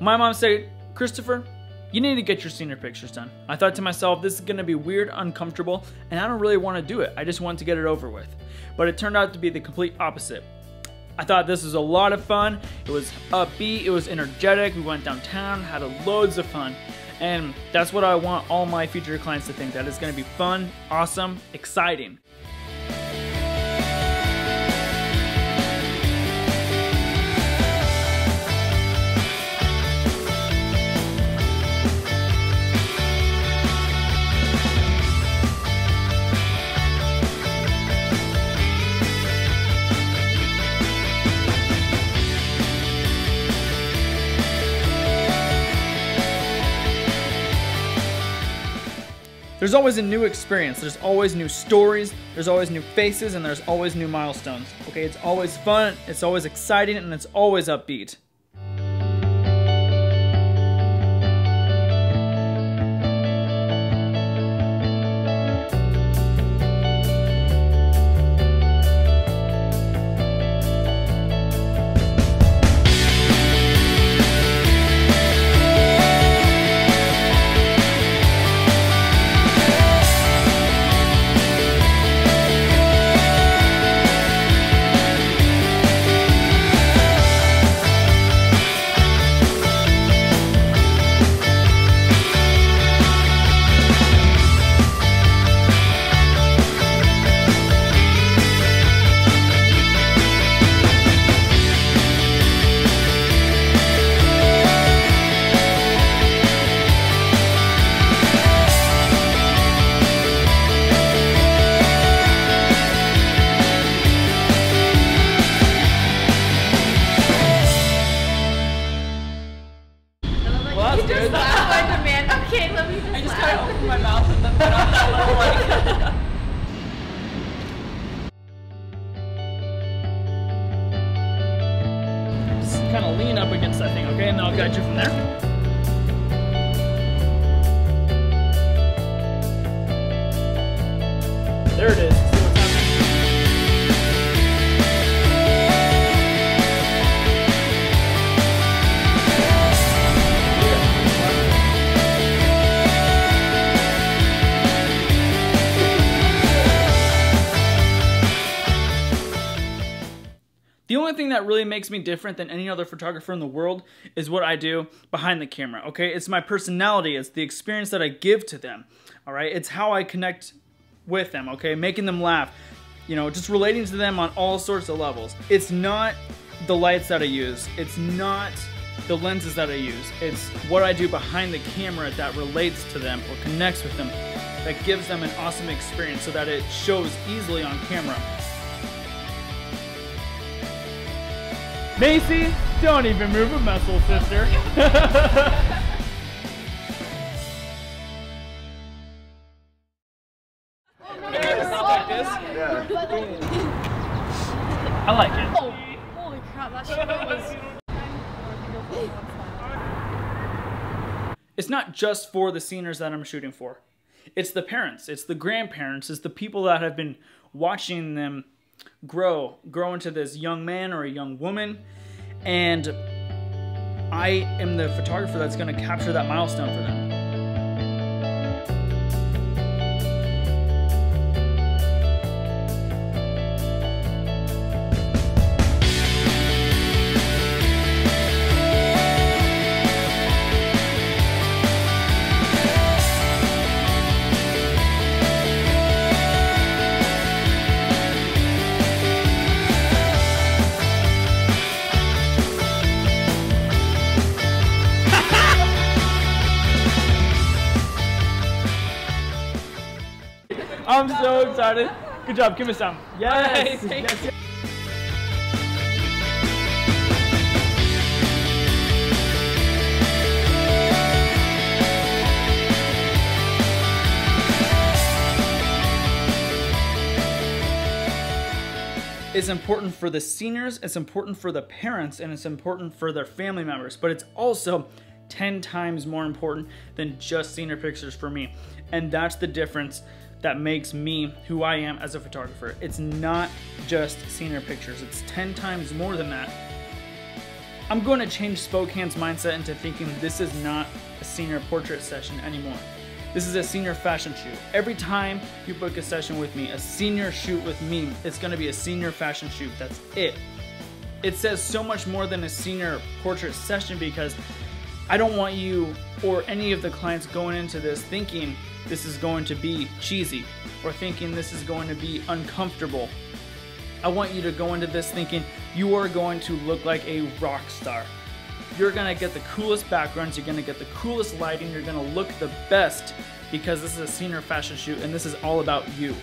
My mom said, "Christopher, you need to get your senior pictures done." I thought to myself, this is gonna be weird, uncomfortable, and I don't really wanna do it. I just want to get it over with. But it turned out to be the complete opposite. I thought this was a lot of fun. It was upbeat, it was energetic. We went downtown, had loads of fun. And that's what I want all my future clients to think, that it's gonna be fun, awesome, exciting. There's always a new experience, there's always new stories, there's always new faces, and there's always new milestones. Okay, it's always fun, it's always exciting, and it's always upbeat. Just kind of lean up against that thing, okay? And then I'll guide you from there. There it is. The only thing that really makes me different than any other photographer in the world is what I do behind the camera, okay? It's my personality, it's the experience that I give to them, all right? It's how I connect with them, okay? Making them laugh, you know, just relating to them on all sorts of levels. It's not the lights that I use, it's not the lenses that I use, it's what I do behind the camera that relates to them or connects with them, that gives them an awesome experience so that it shows easily on camera. Macy, don't even move a muscle, sister. I like it. Oh, holy crap, that shit was... It's not just for the seniors that I'm shooting for. It's the parents, it's the grandparents, it's the people that have been watching them grow into this young man or a young woman, and I am the photographer that's going to capture that milestone for them. I'm so excited. Good job. Give me some. Yes. All right, yes. It's important for the seniors, it's important for the parents, and it's important for their family members, but it's also 10 times more important than just senior pictures for me. And that's the difference that makes me who I am as a photographer. It's not just senior pictures, it's 10 times more than that. I'm going to change Spokane's mindset into thinking this is not a senior portrait session anymore. This is a senior fashion shoot. Every time you book a session with me, a senior shoot with me, it's going to be a senior fashion shoot. That's it. It says so much more than a senior portrait session, because I don't want you or any of the clients going into this thinking this is going to be cheesy or thinking this is going to be uncomfortable. I want you to go into this thinking you are going to look like a rock star. You're going to get the coolest backgrounds, you're going to get the coolest lighting, you're going to look the best, because this is a senior fashion shoot and this is all about you.